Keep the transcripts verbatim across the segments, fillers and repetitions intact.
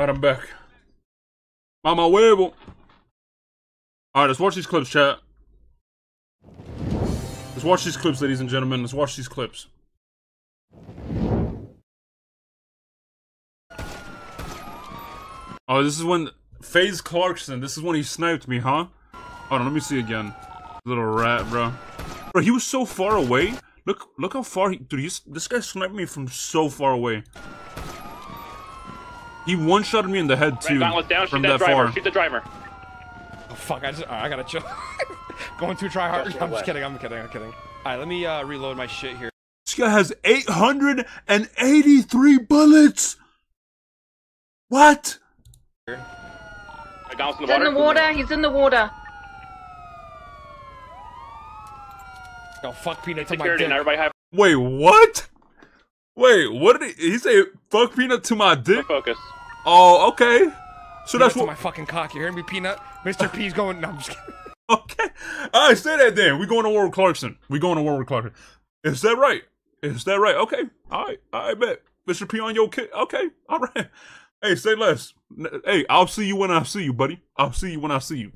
Alright, I'm back. Mama huevo. Alright, let's watch these clips, chat. Let's watch these clips, ladies and gentlemen. Let's watch these clips. Oh, this is when FaZe Clarkson, this is when he sniped me, huh? Hold on, let me see again. Little rat, bro. Bro, he was so far away. Look, look how far he... Dude, he, this guy sniped me from so far away. He one-shotted me in the head, too. Right, down. From that, that driver. Far. Shoot the driver. Oh, fuck. I just... I gotta chill. Going too try hard. I'm just kidding. I'm kidding. I'm kidding. Alright, let me uh, reload my shit here. This guy has eight hundred eighty-three bullets! What? He's in the water. He's in the water. Oh, fuck peanut to my dick. Wait, what? Wait, what did he, he say? Fuck peanut to my dick? Focus. Oh, okay. So peanut that's what- my fucking cock. You hearing me, Peanut? Mister P's going- No, I'm just kidding. Okay. Alright, say that then. We're going to war with Clarkson. We're going to war with Clarkson. Is that right? Is that right? Okay. Alright. I bet. Mister P on your kid. Okay. Alright. Hey, say less. Hey, I'll see you when I see you, buddy. I'll see you when I see you.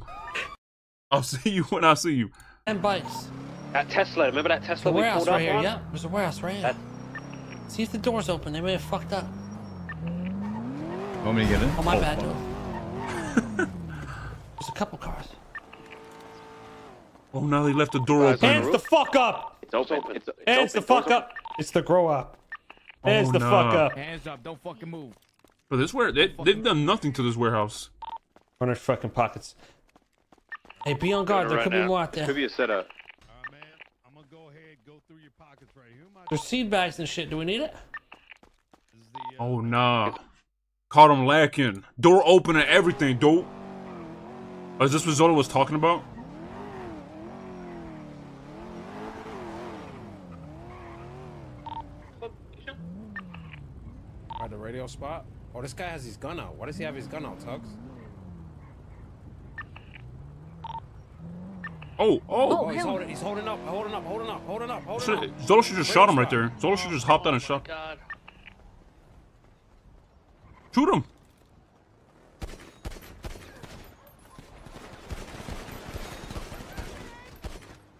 I'll see you when I see you. And bikes. That Tesla. Remember that Tesla we pulled up on? There's a warehouse right here. Yeah. There's a warehouse right here. See if the door's open. They may have fucked up. Want me to get in? Oh, my bad. There's a couple cars. Oh, now they left the door open. Hands the fuck up! It's open. It's, it's Hands open. the fuck up! It's the grow up. Hands oh, the nah. fuck up. Hands up, don't fucking move. But this where they, they've done nothing to this warehouse. On their fucking pockets. Hey, be on guard, there could be more out there. Could be a setup. Alright, man, I'm gonna go ahead and go through your pockets right here. There's seed bags and shit, do we need it? The, uh, oh, nah. Caught him lacking. Door open and everything, dope. Oh, is this what Zola was talking about? The radio spot. Oh, this guy has his gun out. Why does he have his gun out, Tugs? Oh, oh! oh he's, holding, he's holding up, holding up, holding up, holding up, holding should, up. Zola should just radio shot him right there. Zola should just hopped oh, down and shot. God. Shoot him!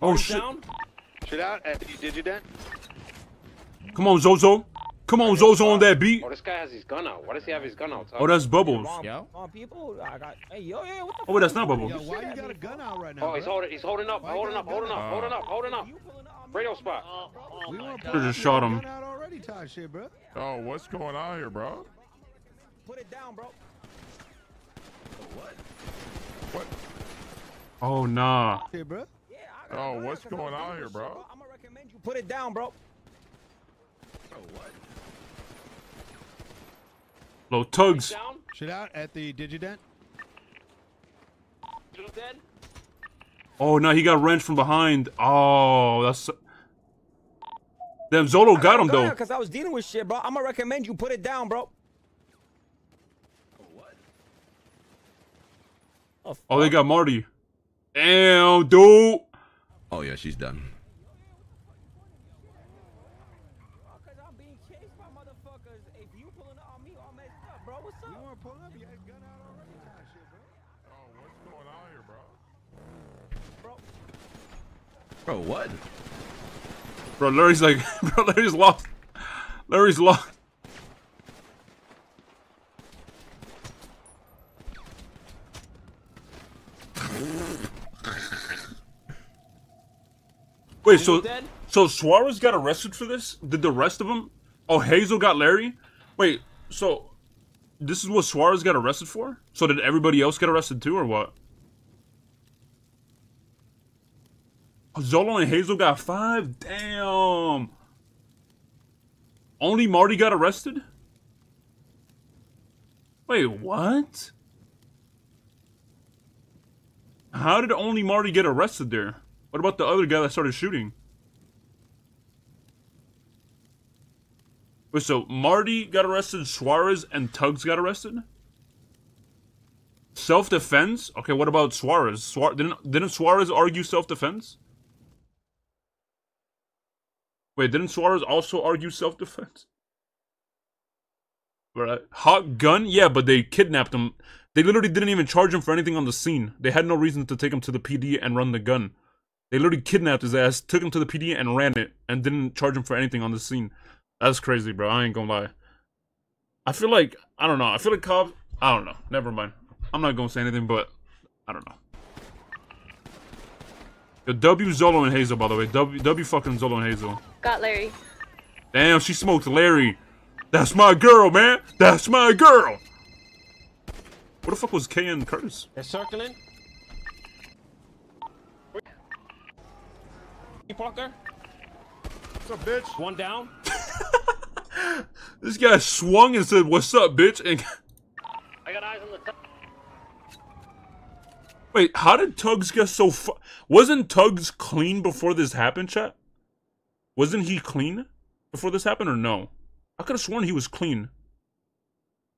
Oh, oh shit! Down. Shit out! Did you that? Come on, Zozo! Come on, Zozo on that beat. Oh, this guy has his gun out. Why does he have his gun out? Talk? Oh, that's Bubbles. Yo. Oh, that's not Bubbles. Yo, why you got a gun out right now? Oh, he's holding, he's holding up, holding up, holding up, holding up, holding up. Radio spot. Oh, oh we just shot him. Oh, what's going on here, bro? Put it down, bro. What? What? Oh, nah. Oh, what's going on here, bro? I'm gonna recommend you put it down, bro. Oh, what? Little Tugs. Shit out at the digident. Oh, no, he got wrenched from behind. Oh, that's... Damn, Zolo got him, though. Because I was dealing with shit, bro. I'm going to recommend you put it down, bro. Oh, what? Oh, oh, they got Marty. Damn, dude. Oh, yeah, she's done. Bro, what? Bro, Larry's like, bro, Larry's lost. Larry's lost. Wait, so, so Suarez got arrested for this? Did the rest of them? Oh, Hazel got Larry? Wait, so this is what Suarez got arrested for? So did everybody else get arrested too, or what? Zola and Hazel got five? Damn. Only Marty got arrested? Wait, what? How did only Marty get arrested there? What about the other guy that started shooting? Wait, so Marty got arrested, Suarez and Tugs got arrested? Self-defense? Okay, what about Suarez? Suarez didn't, didn't Suarez argue self-defense? Wait, didn't Suarez also argue self-defense? Right. Hot gun? Yeah, but they kidnapped him. They literally didn't even charge him for anything on the scene. They had no reason to take him to the P D and run the gun. They literally kidnapped his ass, took him to the P D and ran it, and didn't charge him for anything on the scene. That's crazy, bro. I ain't gonna lie. I feel like, I don't know. I feel like cops, I don't know. Never mind. I'm not gonna say anything, but I don't know. The W, Zolo, and Hazel, by the way. W, W fucking Zolo and Hazel. Got Larry. Damn, she smoked Larry. That's my girl, man. That's my girl. What the fuck was K and Curtis? They're circling. Hey, Parker. What's up, bitch? One down. This guy swung and said, "What's up, bitch?" And I got eyes on the top. Wait, how did Tugs get so fu- Wasn't Tugs clean before this happened, chat? Wasn't he clean before this happened, or no? I could have sworn he was clean.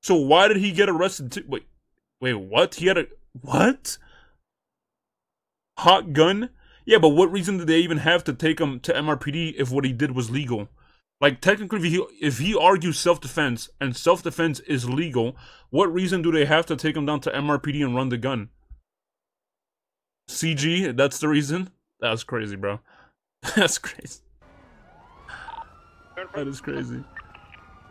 So why did he get arrested too? Wait, wait, what? He had a- What? Hot gun? Yeah, but what reason did they even have to take him to M R P D if what he did was legal? Like, technically, if he, if he argues self-defense, and self-defense is legal, what reason do they have to take him down to M R P D and run the gun? C G, that's the reason? That's crazy, bro. That's crazy. That is crazy.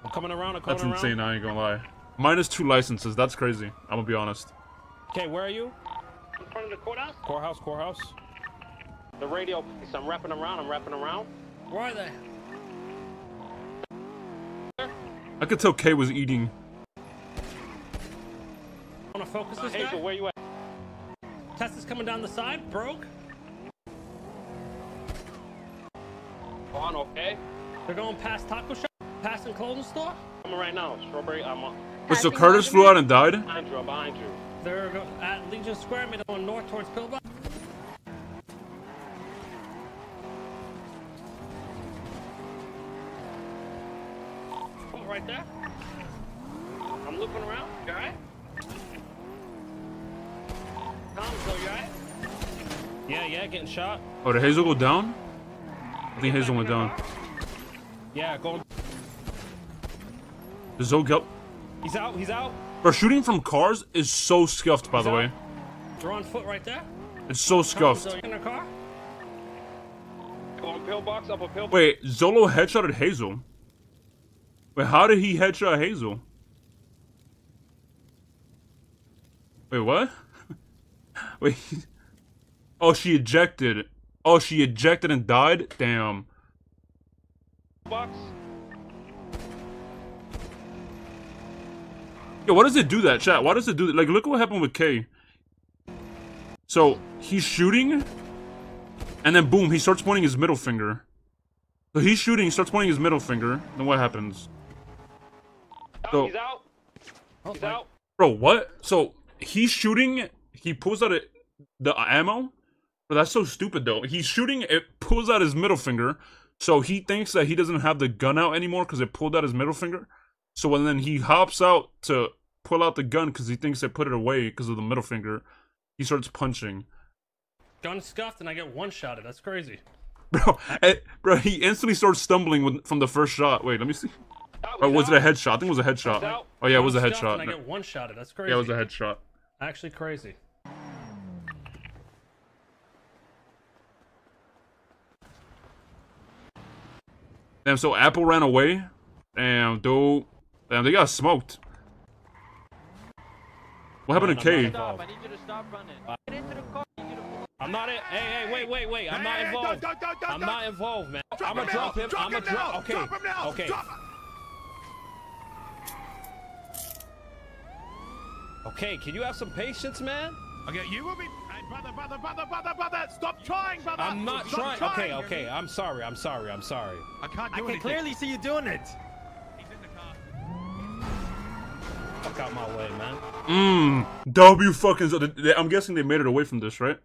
I'm coming around, I'm coming That's insane, around. I ain't gonna lie. Minus two licenses, that's crazy. I'm gonna be honest. Okay, where are you? In front of the courthouse? Courthouse, courthouse. The radio piece, I'm wrapping around, I'm wrapping around. Where are they? I could tell K was eating. Wanna focus this uh, Hazel, guy? Where you at? Test is coming down the side, broke. On, okay. They're going past taco shop, passing clothing store. Coming right now, strawberry. I'm up. Wait, so Curtis flew out and died? Behind you, behind you. They're at Legion Square, they're going north towards Pillbox. Oh, right there. I'm looking around. You all right? Yeah, yeah, getting shot. Oh, did Hazel go down? I think Hazel went down. Yeah, go. Does Zoe go? He's out, he's out. Bro, shooting from cars is so scuffed, by the way. They're on foot right there. It's so scuffed. In the car? Go on pillbox, up a pillbox. Wait, Zolo headshotted Hazel. Wait, how did he headshot Hazel? Wait, what? Wait. Oh, she ejected. Oh, she ejected and died? Damn. Box. Yo, why does it do that, chat? Why does it do that? Like, look what happened with K. So, he's shooting. And then, boom, he starts pointing his middle finger. So, he's shooting, he starts pointing his middle finger. Then what happens? So, he's out. He's out. Bro, what? So, he's shooting. He pulls out a, the uh, ammo. But that's so stupid, though. He's shooting. It pulls out his middle finger. So he thinks that he doesn't have the gun out anymore because it pulled out his middle finger. So when then he hops out to pull out the gun because he thinks they put it away because of the middle finger, he starts punching. Gun scuffed and I get one-shotted. That's crazy. Bro, I, bro, he instantly starts stumbling with, from the first shot. Wait, let me see. Or was it a headshot? I think it was a headshot. Oh, yeah, it was a headshot. I get one-shotted. That's crazy. Yeah, it was a headshot. Actually crazy. Damn, so Apple ran away. Damn, dude. Damn, they got smoked. What happened to K? Stop. I need you to stop running. Get into the car. I'm not in. Hey, hey, wait, wait, wait. I'm not involved. Don't, don't, don't, don't. I'm not involved, man. I'm gonna drop him. I'm gonna drop. Okay. Drop him now. Okay. Drop him. Okay, can you have some patience, man? Okay, you will be. Hey, brother, brother, brother, brother, brother. Stop trying, brother. I'm not Stop trying. trying. Okay, okay. I'm sorry. I'm sorry. I'm sorry. I can't do I anything. I can clearly see you doing it. He's in the car. Fuck out my way, man. Mmm. W fucking. So I'm guessing they made it away from this, right?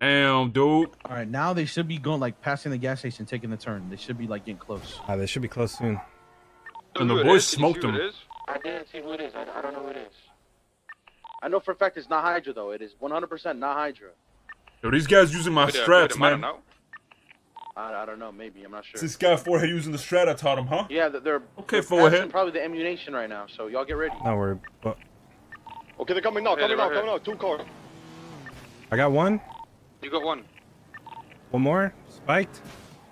Damn, dude. All right, now they should be going like passing the gas station, taking the turn. They should be like getting close. Ah, they should be close soon. And the boys smoked them. I didn't see who it is. I, I don't know who it is. I know for a fact it's not Hydra, though. It is one hundred percent not Hydra. Yo, these guys using my strats, man. I, I don't know, maybe, I'm not sure. It's this guy Forehead using the strat I taught him, huh? Yeah, they're, okay, they're Forehead. Probably the ammunition right now, so y'all get ready. Don't worry. But... Okay, they're coming now, coming now, coming now, two cars. I got one? You got one. One more? Spiked?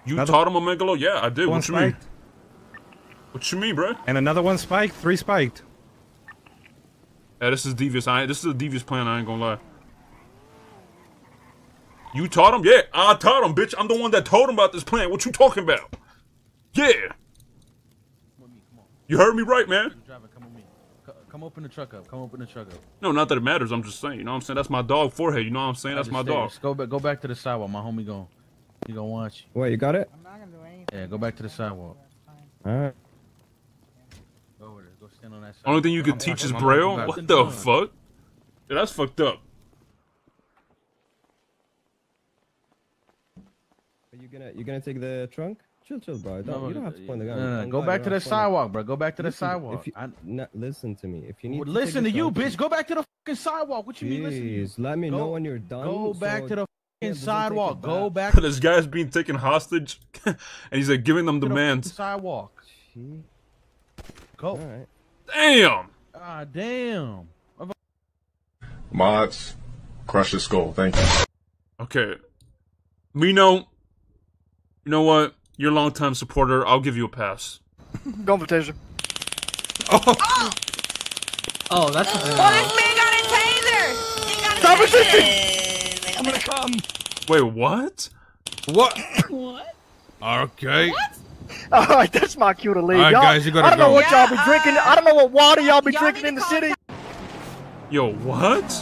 You another... taught him a megalo? Yeah, I did. One what you spiked. mean? What you mean, bro? And another one spiked, three spiked. Yeah, this is devious. I, this is a devious plan, I ain't gonna lie. You taught him? Yeah, I taught him, bitch. I'm the one that told him about this plan. What you talking about? Yeah. You heard me right, man. Come open the truck up. Come open the truck up. No, not that it matters. I'm just saying. You know what I'm saying? That's my dog Forehead. You know what I'm saying? That's my dog. Go back. Go back to the sidewalk. My homie gone. He gonna watch. Wait, you got it? I'm not gonna do anything. Yeah, go back to the sidewalk. All right. Go over there. Go stand on that side. Only thing you can teach is braille. What the fuck? Yeah, that's fucked up. Are you gonna you gonna take the trunk? Chill, chill, bro. Don't, no, you don't have to point the gun. No, no, go back to the sidewalk, bro. Go back to the sidewalk. You, I, no, listen to me. If you need, well, to listen to you, bitch. Go back to the fucking sidewalk. What you Jeez, mean? Listen to you? Let me go, know when you're done. Go back so to the fucking sidewalk. Go back. This guy's being taken hostage, and he's like giving them demands. The sidewalk. Jeez. Go. Right. Damn. Ah, damn. Mods, crush the skull. Thank you. Okay. We know. You know what? You're a long-time supporter. I'll give you a pass. Go for taser. Oh! Oh, oh that's... Oh, oh, this man got a taser! He got a Stop taser! I'm gonna come! Wait, what? What? What? Okay. What? Alright, that's my cue to leave. Alright, guys, you gotta I don't go. know what y'all yeah, be uh, drinking. I don't know what water y'all be drinking in the city. Yo, what?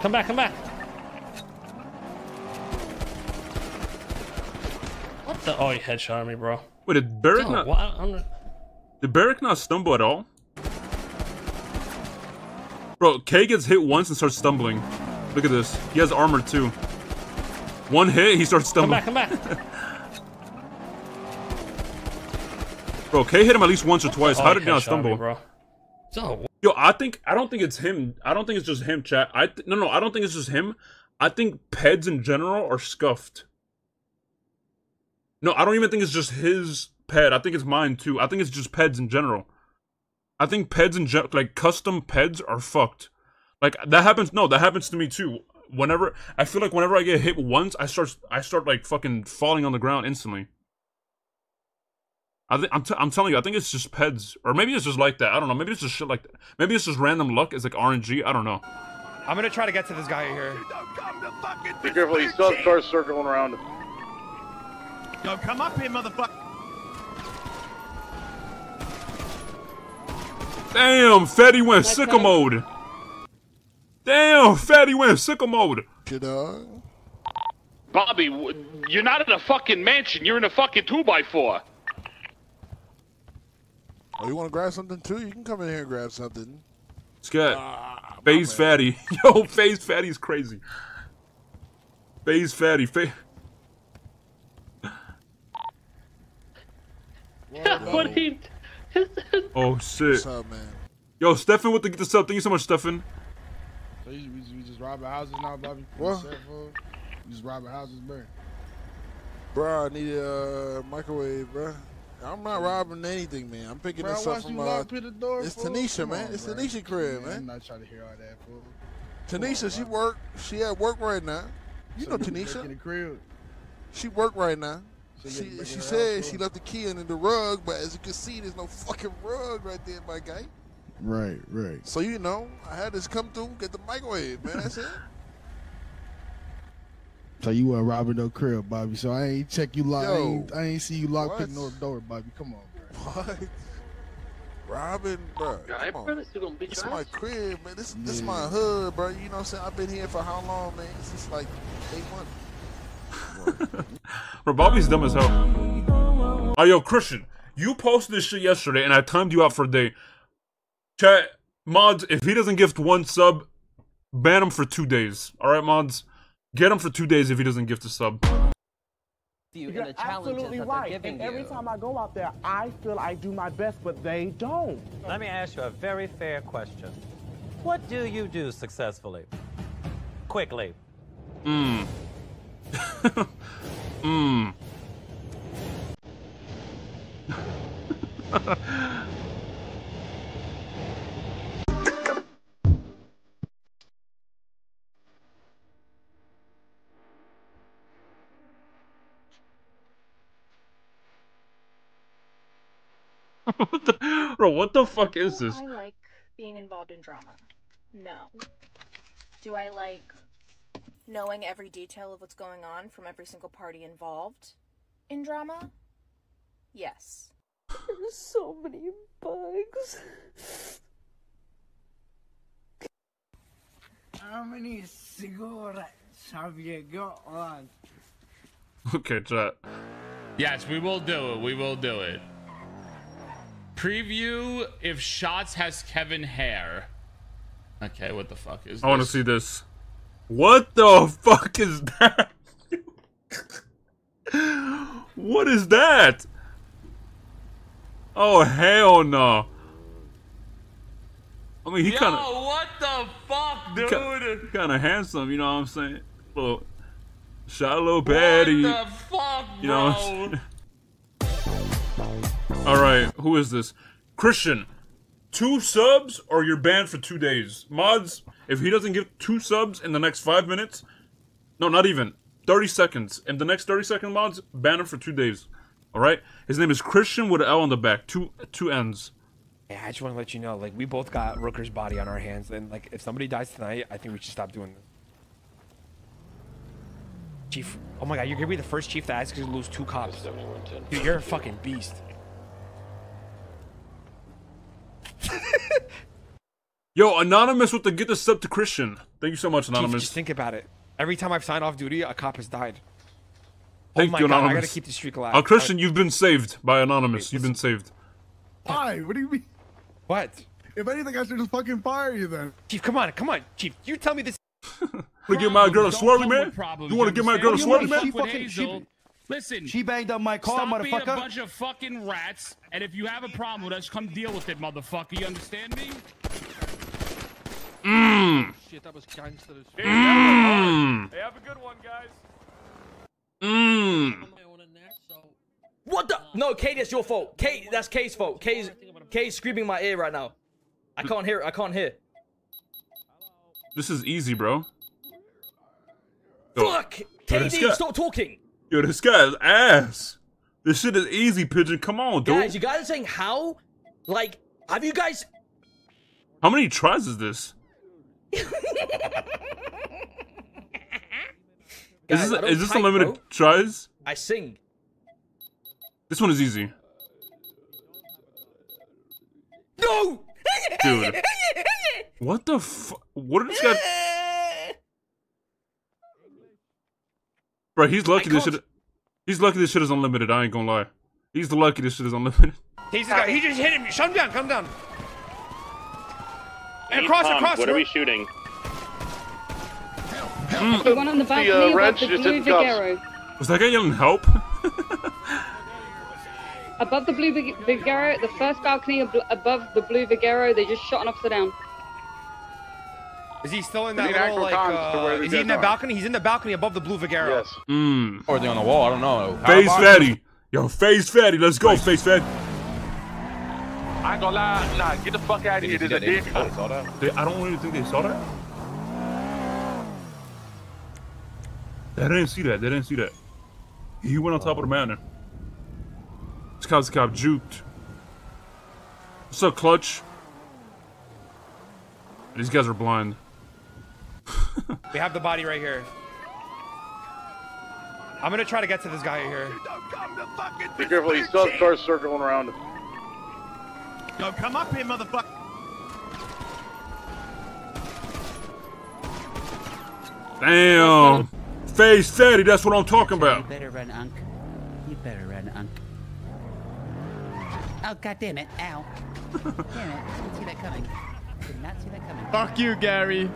Come back, come back. The, oh, you headshot me, bro. Wait, did Barrick oh, not... Well, I'm... Did Barrick not stumble at all? Bro, K gets hit once and starts stumbling. Look at this. He has armor, too. One hit, he starts stumbling. Come back, come back. Bro, K hit him at least once or twice. How did he not stumble? Me, bro. So... Yo, I think... I don't think it's him. I don't think it's just him, chat. I th no, no, I don't think it's just him. I think P E Ds in general are scuffed. No, I don't even think it's just his P E D. I think it's mine, too. I think it's just P E Ds in general. I think P E Ds in general, like, custom P E Ds are fucked. Like, that happens, no, that happens to me, too. Whenever, I feel like whenever I get hit once, I start, I start like, fucking falling on the ground instantly. I think, I'm, t I'm telling you, I think it's just P E Ds. Or maybe it's just like that. I don't know. Maybe it's just shit like that. Maybe it's just random luck. It's like R N G. I don't know. I'm gonna try to get to this guy here. Be careful, he still has cars circling around him. Yo, come up here, motherfucker! Damn, Fatty went okay. sickle mode. Damn, Fatty went sickle mode. Get on. Bobby, you're not in a fucking mansion. You're in a fucking two by four. Oh, you want to grab something too? You can come in here and grab something. It's good. Ah, FaZe Fatty. Yo, FaZe Fatty's crazy. FaZe Fatty. Fa What he... Oh shit! What's up, man? Yo, Stefan, with the get this up. Thank you so much, Stefan. So you, you, you just robbing houses now, Bobby? What? You just robbing houses, man. Bro, I need a uh, microwave, bro. I'm not robbing anything, man. I'm picking bro, this up from my. Uh, it's Tanisha, man. On, it's bro. Tanisha crib, man. I'm not trying to hear all that, fool. Tanisha, on, she bro. work. She at work right now. You so know Tanisha. The crib. She work right now. She, she said she left the key under the rug, but as you can see, there's no fucking rug right there, my guy. Right, right. So, you know, I had this come through, get the microwave, man. That's it. So you weren't robbing no crib, Bobby. So I ain't check you lock. Yo, I, ain't, I ain't see you lock picking no door, Bobby. Come on, bro. What? Robin, bro. Come on. This my crib, man. This, yeah. this is my hood, bro. You know what I'm saying? I've been here for how long, man? It's just like eight months. Bro, Bobby's dumb as hell. Oh, yo, Christian, you posted this shit yesterday, and I timed you out for a day. Chat, mods, if he doesn't gift one sub, ban him for two days. All right, mods, get him for two days if he doesn't gift a sub. You're the absolutely right. And every you. time I go out there, I feel I do my best, but they don't. Let me ask you a very fair question. What do you do successfully? Quickly. Hmm. Mmm. What the, bro, what the fuck is this? Do I like being involved in drama? No. Do I like knowing every detail of what's going on from every single party involved in drama? Yes. There's so many bugs. How many cigarettes have you got on? Okay, chat. Yes, we will do it. We will do it. Preview if Shots has Kevin hair. Okay, what the fuck is this? I want to see this. What the fuck is that? What is that? Oh, hell no. I mean, he kind of... Yo, what the fuck, dude? Kind of handsome, you know what I'm saying? Little shallow baddie. What the fuck, bro? You know what I'm saying? Alright, who is this? Christian, two subs or you're banned for two days. Mods, if he doesn't give two subs in the next five minutes, no, not even, thirty seconds. In the next thirty second mods, ban him for two days. Alright? His name is Christian with an L on the back, two two N's. Yeah, I just want to let you know, like, we both got Rooker's body on our hands, and, like, if somebody dies tonight, I think we should stop doing this. Chief, oh my god, you're gonna be the first chief that asks you to lose two cops. Dude, you're a fucking beast. Yo, Anonymous with the get the sub to Christian. Thank you so much, Anonymous. Chief, just think about it. Every time I've signed off duty, a cop has died. Thank oh my you, God, Anonymous. I gotta keep the streak alive. Uh, Christian, I... you've been saved by Anonymous. Wait, you've been saved. Why? What do you mean? What? If anything, I should just fucking fire you then. Chief, come on, come on, Chief. You tell me this. Wanna get my girl a swirly, man? You wanna get my girl a swirly, man? She fucking Hazel. Listen, she banged up my car, stop motherfucker. Being a bunch of fucking rats, and if you have a problem with us, come deal with it, motherfucker. You understand me? Mmm. Shit, that was gangster as fuck. Mmm. Hey, have a good one, guys. Mmm. What the? No, Kate, that's your fault. Kate, that's Kate's fault. Kate's, Kate's screaming in my ear right now. I can't hear. I can't hear. This is easy, bro. Fuck! K D, stop talking! Yo, this guy's ass. This shit is easy, Pigeon. Come on, dude. Guys, you guys are saying how? Like, have you guys... How many tries is this? Guys, is this, is this type, unlimited bro. Tries? I sing. This one is easy. No! Dude. What the fu- What did this guy- Bro, he's lucky this shit- He's lucky this shit is unlimited, I ain't gonna lie. He's the lucky this shit is unlimited. He's the guy, he just hit him! Shut him down, come down! And across, um, across! What are we shooting? Mm. The one on the back the, uh, red, the blue big arrow. Was that guy yelling help? Above the blue Vigero, the first balcony ab above the blue Vigero, they just shot an officer down. Is he still in that little, like, uh, is he in that balcony? He's in the balcony above the blue Vigero. Yes. Mm. Or are they on the wall? I don't know. FaZe Fatty. Yo, FaZe Fatty. Let's go, FaZe Fatty. I ain't gonna lie. Nah, get the fuck out of here. There's a dick. I don't really think they saw that. They didn't see that. They didn't see that. He went on top of the mountain. This cop's cop juked. What's up, Clutch? These guys are blind. We have the body right here. I'm gonna try to get to this guy here. Be careful, he still has cars circling around. Yo, come up here, motherfucker. Damn. FaZe Fatty, that's what I'm talking about. You better run, Unk. You better run, Unk. Oh, goddamn it. Ow. Damn it. I didn't see that coming. Did not see that coming. Fuck you, Gary.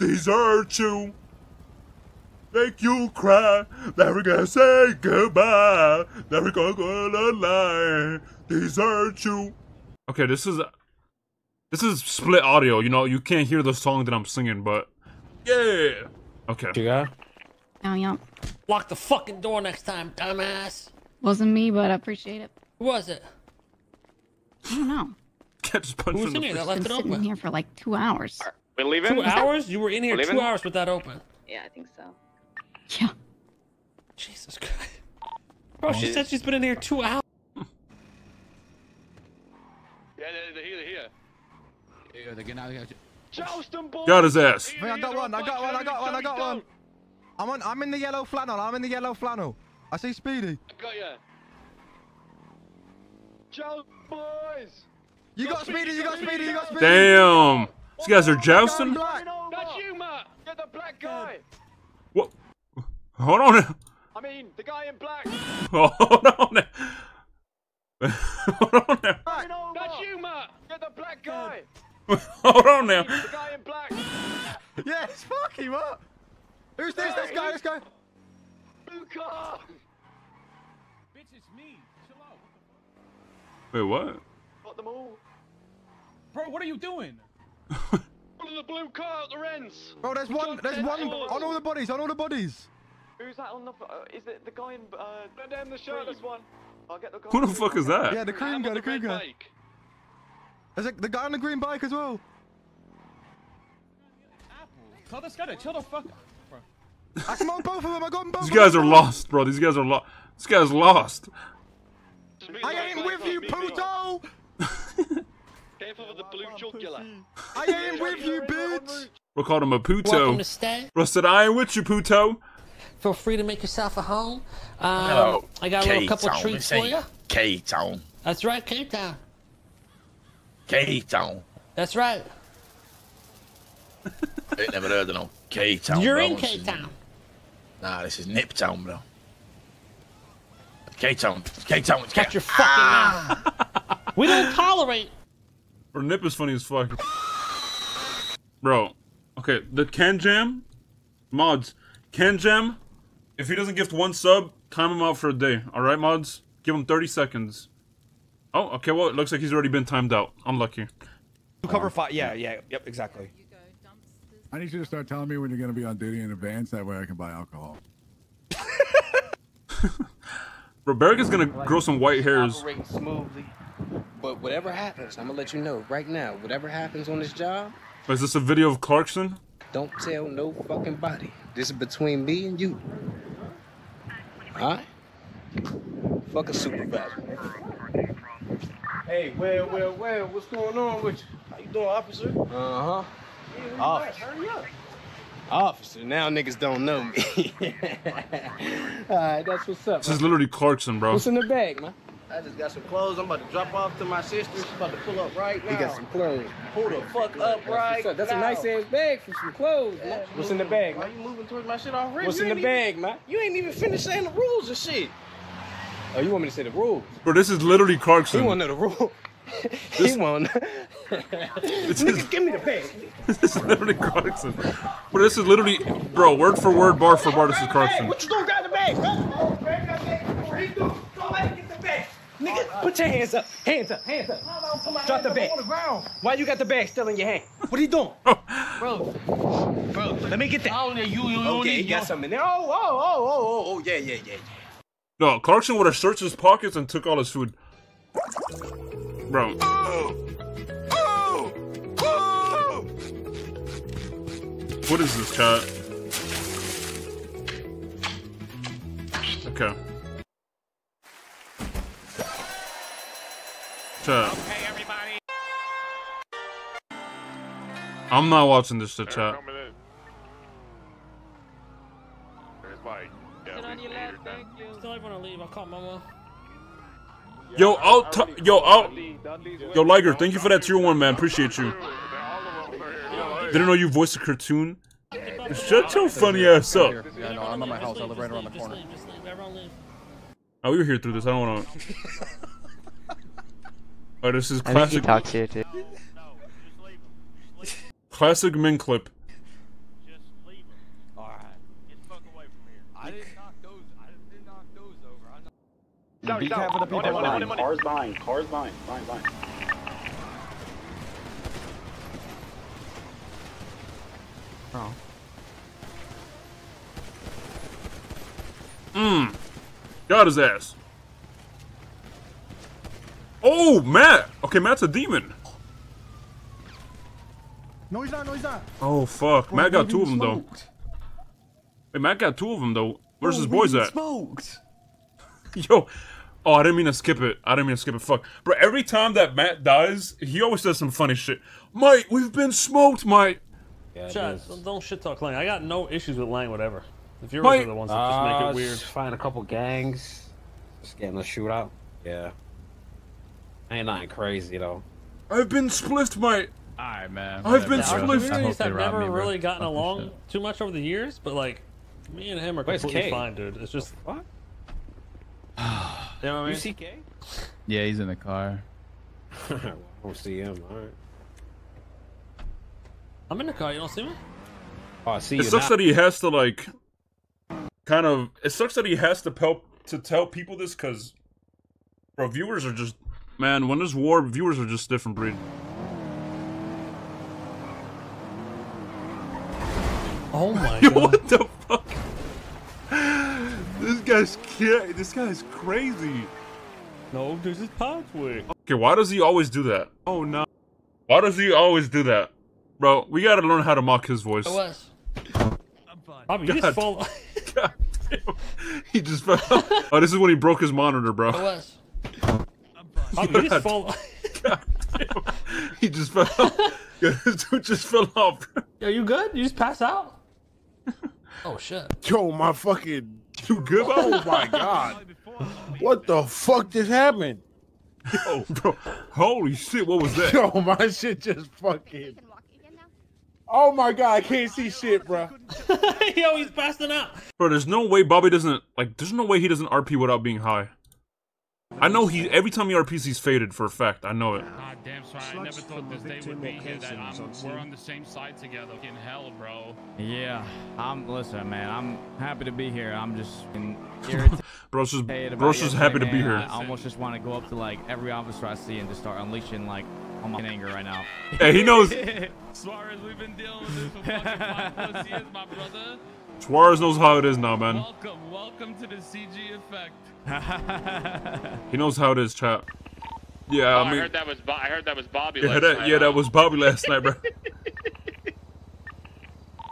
These hurt you. Make you cry. Never gonna say goodbye. Never gonna go online. These hurt you. Okay, this is... This is split audio, you know? You can't hear the song that I'm singing, but... Yeah! Okay. You got? now, y'all. Lock the fucking door next time, dumbass. Wasn't me, but I appreciate it. Who was it? I don't know. Just Who was in, in here? That left it open. Been sitting here for like two hours. Are we leaving? Two hours? You were in here we're two leaving? hours with that open. Yeah, I think so. Yeah. Jesus Christ. Bro, oh, she said she's been in here two hours. Yeah, they're here, they're here. Yeah, they're getting out of here. Got his ass. Wait, I got one, I got one, I got one, I got one. I'm on, I'm in the yellow flannel, I'm in the yellow flannel. I see Speedy. I got you. Joust, boys. You got Speedy, you got Speedy, you got Speedy. Damn. These guys are jousting. That's you, Matt. You're the black guy. What? Hold on. I mean, the guy in black. Oh, hold on. Hold on now. That's you, Matt. You're the black guy. Hold on now. The guy in black. Yes, fuck him up. Who's this? This guy, this guy. Luca. Bitch, it's me. Chill out. Wait, what? Got them all. Bro, what are you doing? Pulling the blue car out the rents. Bro, there's one. There's one on all the bodies. On all the bodies. Who's that on the? Uh, is it the guy in? Uh, damn the shirtless one. I'll get the guy. Who the fuck is that? Yeah, the cream guy. The cream guy. There's a, the guy on the green bike as well. Tell this guy to chill the fuck up, bro. I can on both of them. I got them both. These guys are lost, bro. These guys are lost. This guy's lost. I ain't with you, puto. Careful with the blue jugular. I ain't with you, bitch. We called him a puto. Bro said, I ain't with you, puto. Feel free to make yourself at home. Um, Hello. I got a little couple treats for you. K Town. That's right, K Town. K Town. That's right. I ain't never heard of no K Town. You're bro. in K Town. Nah, this is Nip Town, bro. K Town. K Town. Catch your fucking ah. mouth. We don't tolerate. Or Nip is funny as fuck. Bro, okay, the Ken Jam mods. Ken Jam, if he doesn't gift one sub, time him out for a day. All right, mods, give him thirty seconds. Oh, okay. Well, it looks like he's already been timed out. Unlucky. Cover five. Yeah, yeah, yep, exactly. I need you to start telling me when you're gonna be on duty in advance. That way, I can buy alcohol. Bro, Berg is gonna grow some white hairs. Smoothly, but whatever happens, I'm gonna let you know right now. Whatever happens on this job. Is this a video of Clarkson? Don't tell no fucking body. This is between me and you. Huh? Fuck a supervisor. Hey, well, well, well, what's going on with you? How you doing, officer? Uh-huh. Yeah, officer. Hurry up. Officer, now niggas don't know me. All right, that's what's up. This man. is literally Clarkson, bro. What's in the bag, man? I just got some clothes. I'm about to drop off to my sister. She's about to pull up right now. You got some clothes. Pull the fuck up right That's, that's a nice-ass bag for some clothes, yeah, man. What's in the bag, man? Why you moving towards my shit already? What's you in the bag, even, man? You ain't even finished saying the rules and shit. Oh, you want me to say the rules? Bro, this is literally Clarkson. He won't know the rule. This... He won't. Is... Give me the bag. This is literally Clarkson. Bro, this is literally, bro, word for word, bar for bar, this is Clarkson. What you doing down the bag, bro? Grab that bag before he do. Somebody get the bag. Nigga, put your hands up. Hands up, hands up. Drop the bag. Why you got the bag still in your hand? What are you doing? Bro, bro, let me get that. Oh, you, you, okay, you got something in there. Oh, oh, oh, oh, oh, yeah, yeah, yeah, yeah. No, Clarkson would have searched his pockets and took all his food. Bro. Oh, oh, oh. What is this, chat? Okay. Chat. Okay, everybody. I'm not watching this shit, chat. Tell everyone to leave. I can't, mama. Yo, I'll t yo, I'll yo, Liger. Thank you for that tier one, man. Appreciate you. Didn't know you voiced a cartoon. Shut your funny ass up. Yeah, no, I'm at my house. I live right around the corner. Oh, we were here through this. I don't want to. Oh, this is classic. Talks here too. Classic Min clip. No, be careful the people money, money, money, money. Cars behind, cars behind, behind, behind. Oh. Mmm. Got his ass. Oh, Matt! Okay, Matt's a demon. No, he's not, no, he's not. Oh, fuck. Boy, Matt got two of them, though. Wait, Matt got two of them, though. Where's his boys at? Smoked. Yo. Oh, I didn't mean to skip it. I didn't mean to skip it. Fuck. Bro, every time that Matt dies, he always says some funny shit. Mate, we've been smoked, mate. Yeah, Chad, don't shit talk Lang. I got no issues with Lang, whatever. If you're one of the ones that uh, just make it weird. Find a couple gangs. Just getting a shootout. Yeah. Ain't nothing crazy, though. I've been spliffed, mate. Alright, man. I've been spliffed. I have never me, really gotten Fucking along shit. too much over the years, but like, me and him are Where's completely K? fine, dude. It's just... What? You know what I mean? You see K? Yeah, he's in the car. I don't see him, alright. I'm in the car, you don't see me? Oh, I see you. It sucks that he has to, like, kind of... It sucks that he has to, pel to tell people this, because... Bro, viewers are just... Man, when there's war, viewers are just different breed. Oh my Yo, god. What the fuck? This guy's ca this guy's crazy. No, there's his pathway. Okay, why does he always do that? Oh no. Why does he always do that? Bro, we gotta learn how to mock his voice. L S. Bobby, you just fall. God damn. He just fell. Oh, this is when he broke his monitor, bro. L S. Bobby, you just fall. God damn. He just fell. This dude just fell off. Yo, you good? You just pass out? Oh shit. Yo, my fucking you good? Oh my god. What the fuck just happened? Yo, bro. Holy shit, what was that? Yo, my shit just fucking Oh my god, I can't see shit, bro. Yo, he's passing out. Bro, there's no way Bobby doesn't like there's no way he doesn't R P without being high. I know he every time he R Ps he's faded for a fact. I know it. God damn, sorry. I never thought this day would be here. That I'm, we're on the same side together. In hell, bro. Yeah. I'm listen, man. I'm happy to be here. I'm just irritated. Bro's just, bro's just happy to be here. I almost just want to go up to like every officer I see and just start unleashing like all my anger right now. Hey, he knows. Suarez, we've been dealing with this for fucking five plus years, my brother. Suarez knows how it is now, man. Welcome, welcome to the C G effect. He knows how it is, chap. Yeah, oh, I mean, I heard that was Bo I heard that was Bobby. Yeah, last that, night, yeah, bro. that was Bobby last night, bro.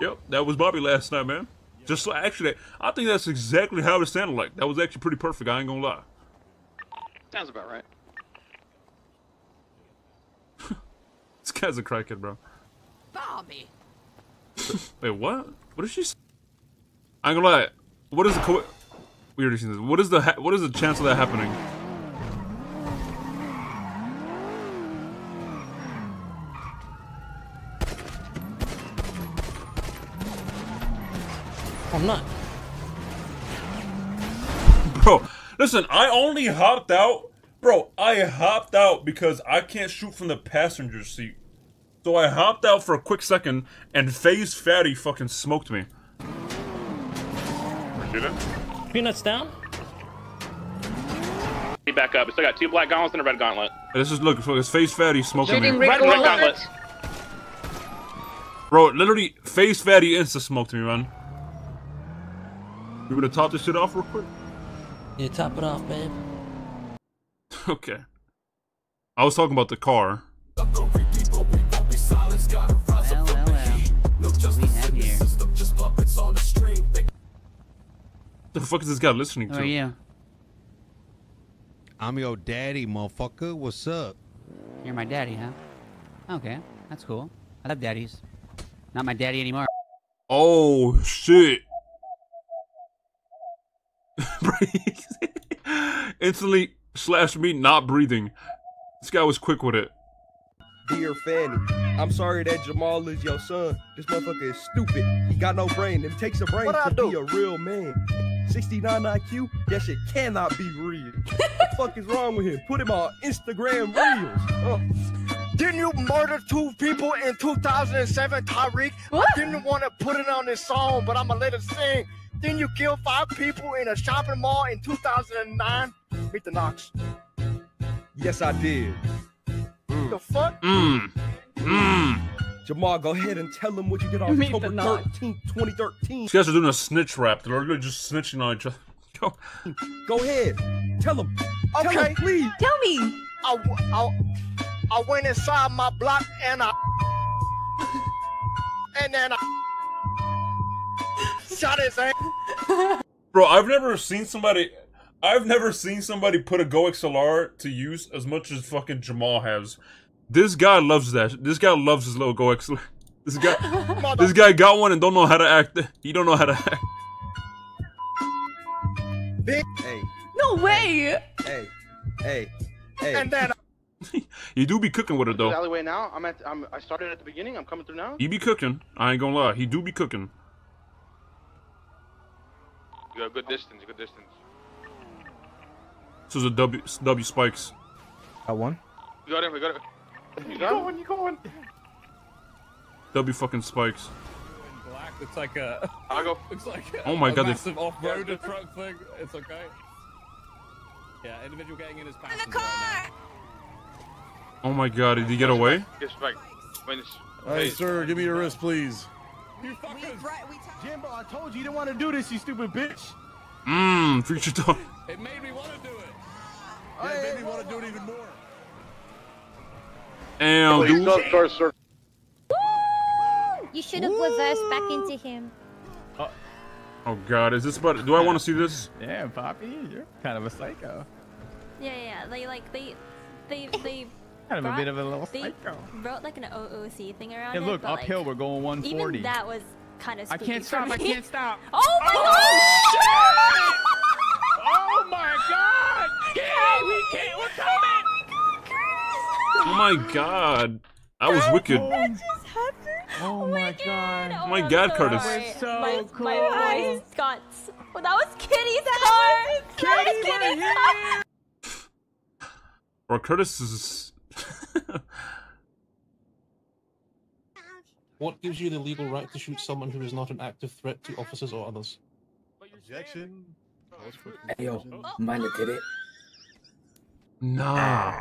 Yep, that was Bobby last night, man. Yep. Just like, actually, I think that's exactly how it sounded like. That was actually pretty perfect. I ain't gonna lie. Sounds about right. This guy's a crackhead, bro. Bobby. Wait, what? What did she say? I'm gonna lie. What is the co we already seen this. What is the ha what is the chance of that happening? I'm not. Bro, listen. I only hopped out, bro. I hopped out because I can't shoot from the passenger seat. So I hopped out for a quick second, and FaZe Fatty fucking smoked me. Peanuts down. Back up. We still got two black gauntlets and a red gauntlet. Hey, this is look. It's FaZe Fatty smoking me. Red, red gauntlet. Bro, literally, FaZe Fatty insta smoked me, man. You wanna top this shit off real quick? Yeah, top it off, babe. Okay. I was talking about the car. The fuck is this guy listening to? Oh yeah. I'm your daddy, motherfucker. What's up? You're my daddy, huh? Okay, that's cool. I love daddies. Not my daddy anymore. Oh shit! Instantly slash me not breathing. This guy was quick with it. Dear Fanny, I'm sorry that Jamal is your son. This motherfucker is stupid. He got no brain. It takes a brain what to do? be a real man. sixty-nine I Q? That shit cannot be real. What the fuck is wrong with him? Put him on Instagram Reels. Oh. Didn't you murder two people in two thousand seven, Tariq? What? I didn't want to put it on this song, but I'm going to let it sing. Didn't you kill five people in a shopping mall in two thousand nine? Meet the Knox. Yes, I did. Mm. The fuck? Mm. Mm. Jamal, go ahead and tell them what you did on October thirteenth, twenty thirteen. These guys are doing a snitch rap. They're literally just snitching on each other. go. Go ahead. Tell him. Okay. Tell him, please. Tell me. I, I, I went inside my block and I... and then I... shot his ass. Bro, I've never seen somebody... I've never seen somebody put a Go X L R to use as much as fucking Jamal has. This guy loves that. This guy loves his little Go X L R. This guy, this guy got one and don't know how to act. He don't know how to act. Hey. No way. Hey, hey, hey. And then you do be cooking with it though. Alleyway now. I'm at. I'm, I started at the beginning. I'm coming through now. You be cooking. I ain't gonna lie. He do be cooking. You got good distance. Good distance. This is a W. W spikes. Got one. You got it. We got it. You going? You going? W fucking spikes. In black looks like a. I go. Looks like. A, oh my a god! Massive off-road truck thing. It's okay. Yeah, individual getting in his passenger. In the car. Right now. Oh my god! Did he get away? Yes, right. Hey, sir, give me your wrist, please. You fuckers! Jimbo, I told you you didn't want to do this, you stupid bitch. Mmm, future talk. It made me want to do it. Yeah, it made me want to do it even more. Damn, dude. Stop, sir. You should have reversed back into him. Oh. Oh god, is this about- do I want to see this? Damn, Poppy, you're kind of a psycho. Yeah, yeah, they like, they, they, they Kind of brought, a bit of a little psycho. They wrote like an O O C thing around yeah, it, look, but, uphill, like, we're going one forty. Even that was kind of spooky. I can't stop, I can't stop! Oh my oh, god! Oh my god! Yeah, we can't, we're coming! Oh my god, oh my god. That was wicked. That just happened. Oh my god. Oh my god, so Curtis. We're so my, cool. My eyes got... Well, that was Kitty's that car! Kitty, that was Kitty's car! Or Curtis is... What gives you the legal right to shoot someone who is not an active threat to officers or others? Objection. Hey, yo, Milo did it. Nah.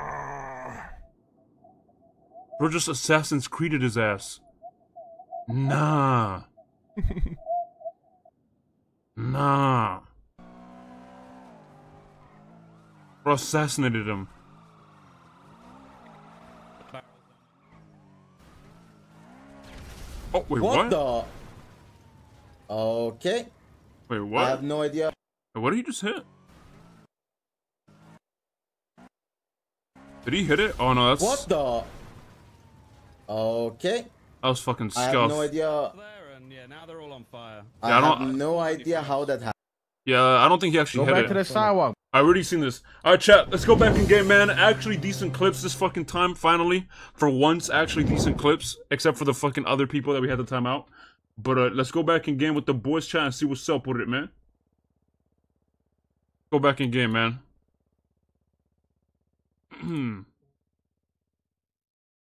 We're just Assassin's Creeded his ass. Nah. Nah. Bro, assassinated him. Oh, wait, what? What the? Okay. Wait, what? I have no idea. What did he just hit? Did he hit it? Oh, no, that's... What the? Okay. I was fucking scuffed. I have no idea. Yeah, now they're all on fire. I have no idea how that happened. Yeah, I don't think he actually hit it. Go back to the sidewalk. I already seen this. Alright, chat, let's go back in game, man. Actually decent clips this fucking time, finally. For once, actually decent clips. Except for the fucking other people that we had to time out. But uh, let's go back in game with the boys, chat, and see what's up with it, man. Go back in game, man. Hmm.